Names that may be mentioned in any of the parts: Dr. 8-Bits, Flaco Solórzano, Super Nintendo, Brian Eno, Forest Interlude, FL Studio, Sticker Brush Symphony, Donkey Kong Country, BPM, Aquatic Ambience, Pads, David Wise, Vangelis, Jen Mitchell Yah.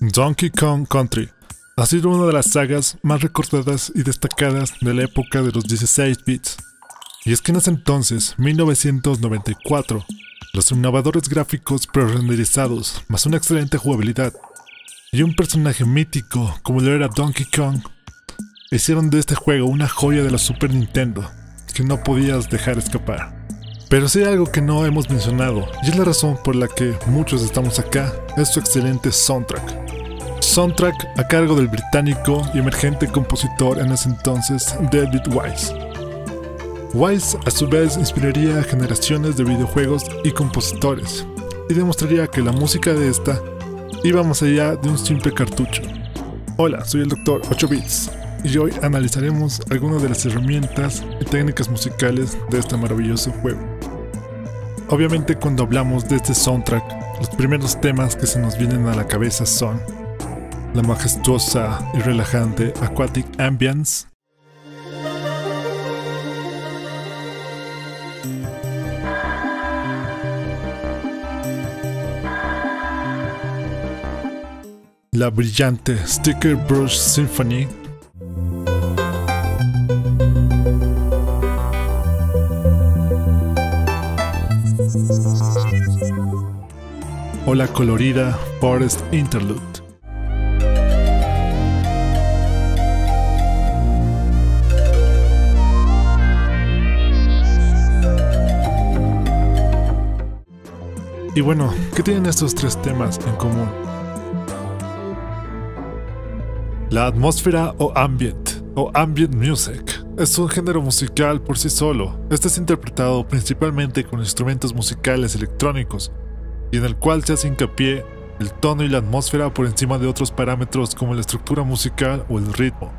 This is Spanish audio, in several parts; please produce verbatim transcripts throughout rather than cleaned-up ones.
Donkey Kong Country ha sido una de las sagas más recordadas y destacadas de la época de los dieciséis bits. Y es que en ese entonces, mil novecientos noventa y cuatro, los innovadores gráficos pre-renderizados, más una excelente jugabilidad, y un personaje mítico como lo era Donkey Kong, hicieron de este juego una joya de la Super Nintendo, que no podías dejar escapar. Pero sí hay algo que no hemos mencionado, y es la razón por la que muchos estamos acá, es su excelente soundtrack. Soundtrack a cargo del británico y emergente compositor en ese entonces, David Wise. Wise a su vez inspiraría a generaciones de videojuegos y compositores, y demostraría que la música de esta iba más allá de un simple cartucho. Hola, soy el doctor ocho bits, y hoy analizaremos algunas de las herramientas y técnicas musicales de este maravilloso juego. Obviamente cuando hablamos de este soundtrack, los primeros temas que se nos vienen a la cabeza son la majestuosa y relajante Aquatic Ambience, la brillante Sticker Brush Symphony, o la colorida Forest Interlude. Y bueno, ¿qué tienen estos tres temas en común? La atmósfera o ambient, o ambient music, es un género musical por sí solo. Este es interpretado principalmente con instrumentos musicales electrónicos, y en el cual se hace hincapié el tono y la atmósfera por encima de otros parámetros como la estructura musical o el ritmo.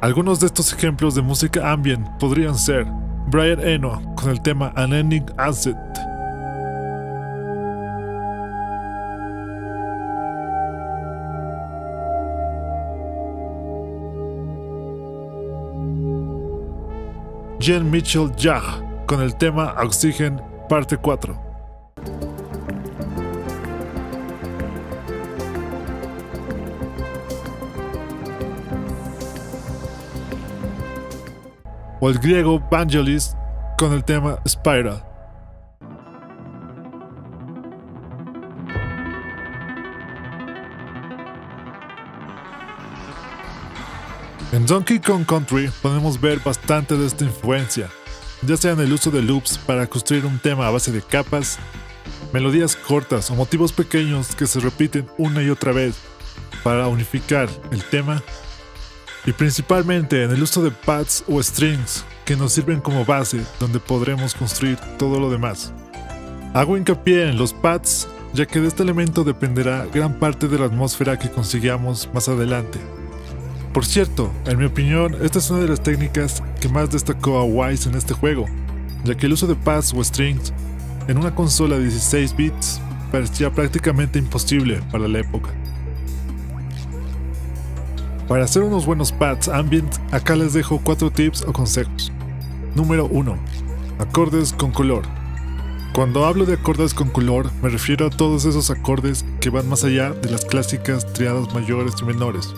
Algunos de estos ejemplos de música ambient podrían ser Brian Eno con el tema Unending Asset, Jen Mitchell Yah con el tema Oxygen parte cuatro, o el griego Vangelis con el tema Spiral. En Donkey Kong Country podemos ver bastante de esta influencia, ya sea en el uso de loops para construir un tema a base de capas, melodías cortas o motivos pequeños que se repiten una y otra vez para unificar el tema, y principalmente en el uso de pads o strings que nos sirven como base donde podremos construir todo lo demás. Hago hincapié en los pads, ya que de este elemento dependerá gran parte de la atmósfera que consigamos más adelante. Por cierto, en mi opinión, esta es una de las técnicas que más destacó a Wise en este juego, ya que el uso de pads o strings en una consola de dieciséis bits parecía prácticamente imposible para la época. Para hacer unos buenos pads ambient, acá les dejo cuatro tips o consejos. Número uno. Acordes con color. Cuando hablo de acordes con color, me refiero a todos esos acordes que van más allá de las clásicas triadas mayores y menores.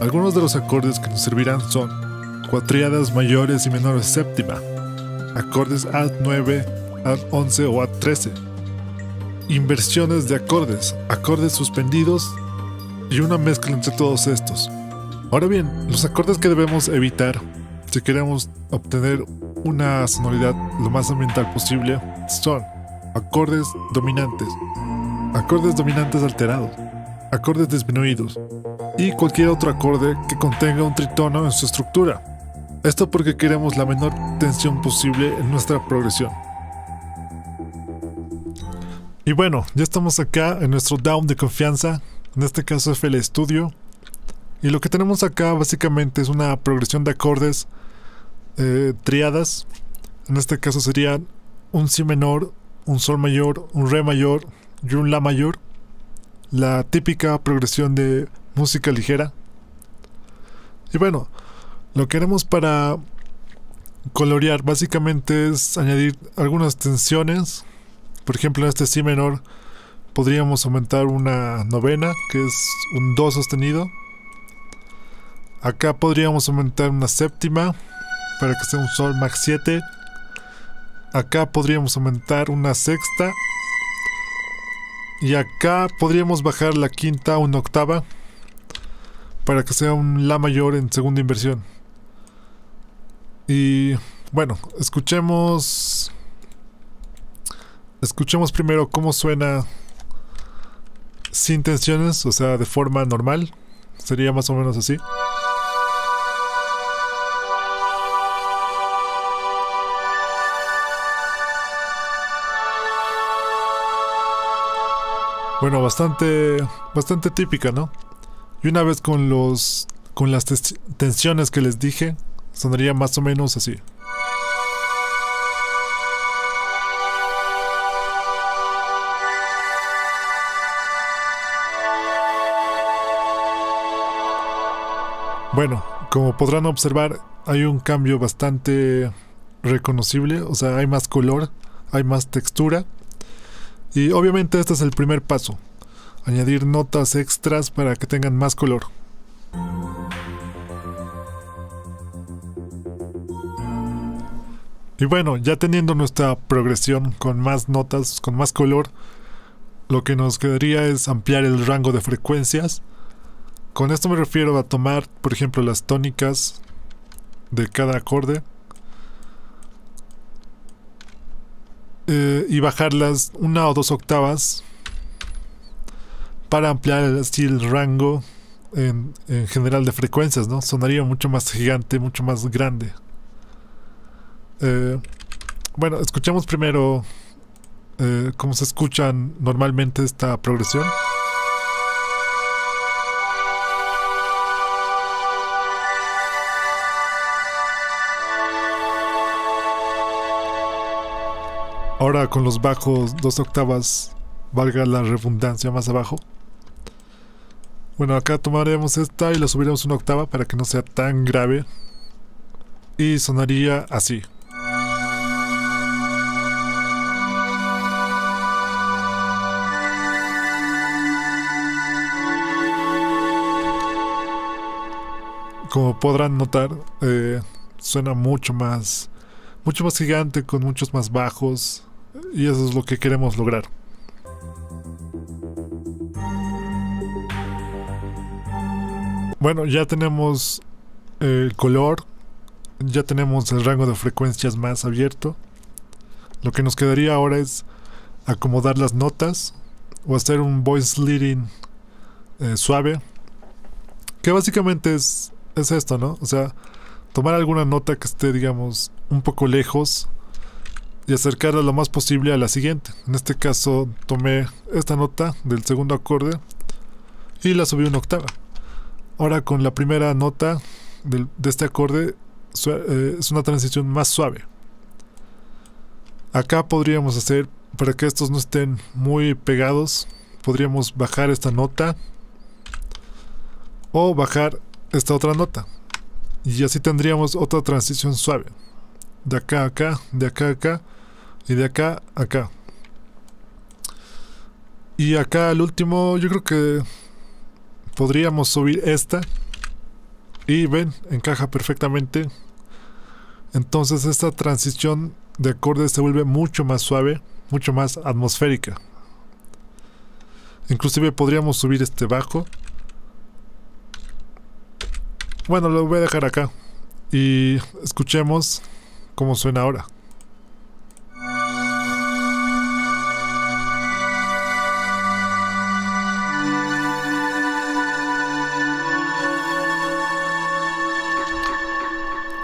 Algunos de los acordes que nos servirán son cuatriadas mayores y menores séptima, acordes A nueve, A once o A trece, inversiones de acordes, acordes suspendidos y una mezcla entre todos estos. Ahora bien, los acordes que debemos evitar si queremos obtener una sonoridad lo más ambiental posible son acordes dominantes, acordes dominantes alterados, acordes disminuidos y cualquier otro acorde que contenga un tritono en su estructura. Esto porque queremos la menor tensión posible en nuestra progresión. Y bueno, ya estamos acá en nuestro down de confianza, en este caso F L Studio, y lo que tenemos acá básicamente es una progresión de acordes eh, triadas. En este caso serían un si menor, un sol mayor, un re mayor y un la mayor, la típica progresión de música ligera. Y bueno, lo que haremos para colorear básicamente es añadir algunas tensiones. Por ejemplo, en este si menor podríamos aumentar una novena, que es un do sostenido. Acá podríamos aumentar una séptima para que sea un sol max siete. Acá podríamos aumentar una sexta. Y acá podríamos bajar la quinta a una octava para que sea un la mayor en segunda inversión. Y bueno, escuchemos escuchemos primero cómo suena sin tensiones, o sea, de forma normal. Sería más o menos así. Bueno, bastante bastante típica, ¿no? Y una vez con los con las tensiones que les dije, sonaría más o menos así. Bueno, como podrán observar, hay un cambio bastante reconocible, o sea, hay más color, hay más textura. Y obviamente este es el primer paso, añadir notas extras para que tengan más color. Y bueno, ya teniendo nuestra progresión con más notas, con más color, lo que nos quedaría es ampliar el rango de frecuencias. Con esto me refiero a tomar, por ejemplo, las tónicas de cada acorde. Eh, y bajarlas una o dos octavas para ampliar así el rango en, en general de frecuencias, ¿no? Sonaría mucho más gigante, mucho más grande. Eh, bueno, escuchemos primero eh, cómo se escuchan normalmente esta progresión. Ahora con los bajos dos octavas, valga la redundancia, más abajo. Bueno, acá tomaremos esta y la subiremos una octava para que no sea tan grave. Y sonaría así. Como podrán notar, eh, suena mucho más, mucho más gigante, con muchos más bajos. Y eso es lo que queremos lograr. Bueno, ya tenemos el color, ya tenemos el rango de frecuencias más abierto. Lo que nos quedaría ahora es acomodar las notas o hacer un voice leading eh, suave, que básicamente es, es esto, ¿no? O sea, tomar alguna nota que esté, digamos, un poco lejos y acercarla lo más posible a la siguiente. En este caso tomé esta nota del segundo acorde y la subí una octava. Ahora con la primera nota del, de este acorde su, eh, es una transición más suave. Acá podríamos hacer, para que estos no estén muy pegados, podríamos bajar esta nota o bajar esta otra nota, y así tendríamos otra transición suave. De acá a acá, de acá a acá, y de acá a acá. Y acá al último, yo creo que podríamos subir esta. Y ven, encaja perfectamente. Entonces esta transición de acordes se vuelve mucho más suave, mucho más atmosférica. Inclusive podríamos subir este bajo. Bueno, lo voy a dejar acá. Y escuchemos como suena ahora.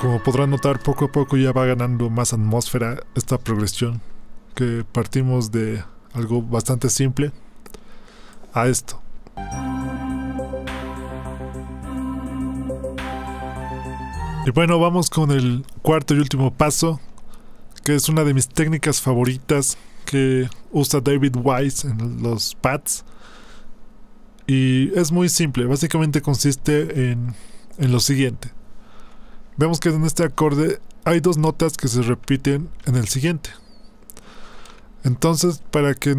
Como podrán notar, poco a poco ya va ganando más atmósfera esta progresión, que partimos de algo bastante simple a esto. Y bueno, vamos con el cuarto y último paso, que es una de mis técnicas favoritas que usa David Wise en los pads. Y es muy simple, básicamente consiste en, en lo siguiente. Vemos que en este acorde hay dos notas que se repiten en el siguiente. Entonces, para que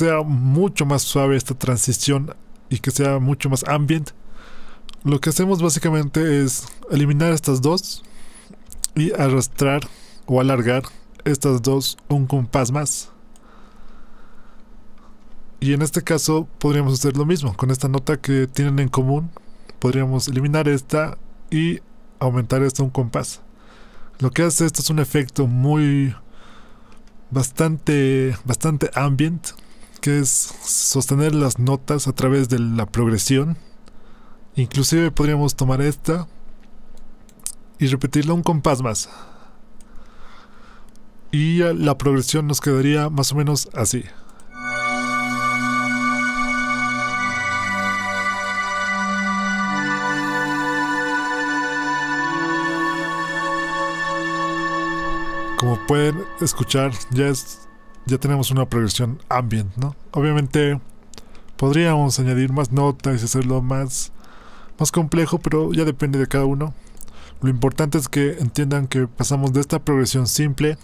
sea mucho más suave esta transición y que sea mucho más ambient. Lo que hacemos básicamente es eliminar estas dos y arrastrar o alargar estas dos un compás más. Y en este caso podríamos hacer lo mismo con esta nota que tienen en común. Podríamos eliminar esta y aumentar esta un compás. Lo que hace esto es un efecto muy bastante bastante ambient, que es sostener las notas a través de la progresión. Inclusive podríamos tomar esta y repetirla un compás más, y la progresión nos quedaría más o menos así. Como pueden escuchar, ya, es, ya tenemos una progresión ambient, ¿no? Obviamente podríamos añadir más notas y hacerlo más, más complejo, pero ya depende de cada uno. Lo importante es que entiendan que pasamos de esta progresión simple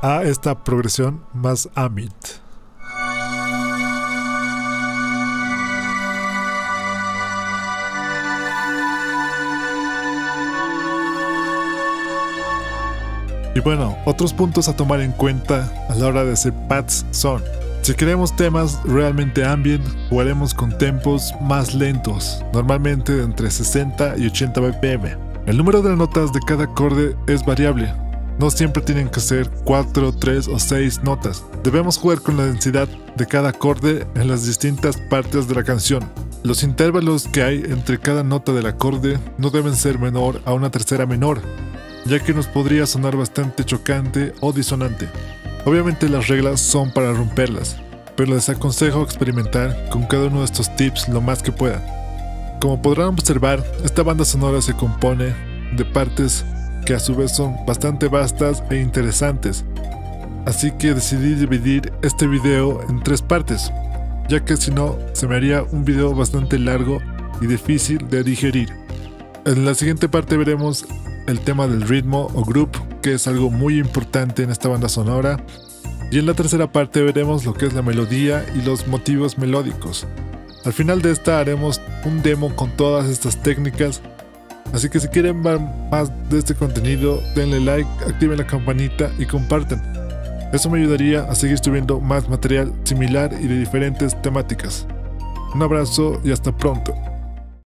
a esta progresión más ambient. Y bueno, otros puntos a tomar en cuenta a la hora de hacer pads son: si queremos temas realmente ambient, jugaremos con tempos más lentos, normalmente de entre sesenta y ochenta B P M. El número de notas de cada acorde es variable, no siempre tienen que ser cuatro, tres o seis notas. Debemos jugar con la densidad de cada acorde en las distintas partes de la canción. Los intervalos que hay entre cada nota del acorde no deben ser menor a una tercera menor, ya que nos podría sonar bastante chocante o disonante. Obviamente las reglas son para romperlas, pero les aconsejo experimentar con cada uno de estos tips lo más que puedan. Como podrán observar, esta banda sonora se compone de partes que a su vez son bastante vastas e interesantes, así que decidí dividir este video en tres partes, ya que si no se me haría un video bastante largo y difícil de digerir. En la siguiente parte veremos el tema del ritmo o groove, que es algo muy importante en esta banda sonora, y en la tercera parte veremos lo que es la melodía y los motivos melódicos. Al final de esta haremos un demo con todas estas técnicas, así que si quieren ver más de este contenido, denle like, activen la campanita y compartan. Eso me ayudaría a seguir subiendo más material similar y de diferentes temáticas. Un abrazo y hasta pronto.